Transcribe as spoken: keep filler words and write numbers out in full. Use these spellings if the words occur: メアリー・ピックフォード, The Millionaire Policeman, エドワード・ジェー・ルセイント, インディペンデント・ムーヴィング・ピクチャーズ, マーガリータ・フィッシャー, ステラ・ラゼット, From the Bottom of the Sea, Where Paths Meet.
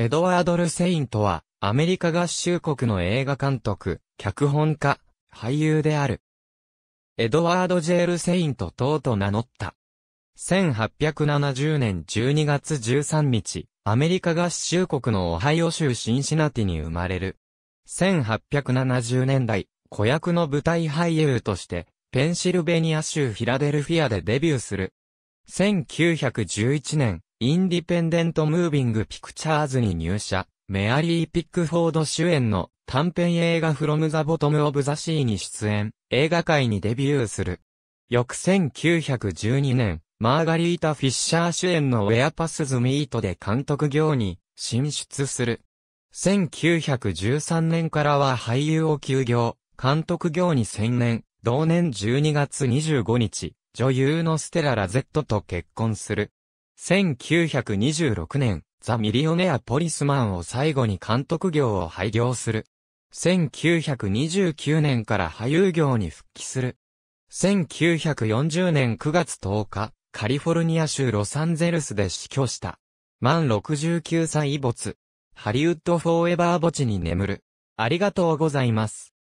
エドワード・ルセインとは、アメリカ合衆国の映画監督、脚本家、俳優である。エドワード・ジェー・ルセイント等と名乗った。せんはっぴゃくななじゅうねんじゅうにがつじゅうさんにち、アメリカ合衆国のオハイオ州シンシナティに生まれる。せんはっぴゃくななじゅうねんだい、子役の舞台俳優として、ペンシルベニア州フィラデルフィアでデビューする。せんきゅうひゃくじゅういちねん、インディペンデント・ムービング・ピクチャーズに入社。メアリー・ピックフォード主演の短編映画 From the Bottom of the Sea に出演、映画界にデビューする。翌せんきゅうひゃくじゅうにねん、マーガリータ・フィッシャー主演の Where Paths Meet で監督業に進出する。せんきゅうひゃくじゅうさんねんからは俳優を休業、監督業に専念、同年じゅうにがつにじゅうごにち、女優のステラ・ラゼットと結婚する。せんきゅうひゃくにじゅうろくねん、ザ・ミリオネア・ポリスマンを最後に監督業を廃業する。せんきゅうひゃくにじゅうきゅうねんから俳優業に復帰する。せんきゅうひゃくよんじゅうねんくがつとおか、カリフォルニア州ロサンゼルスで死去した。満ろくじゅうきゅうさい没。ハリウッド・フォーエバー墓地に眠る。ありがとうございます。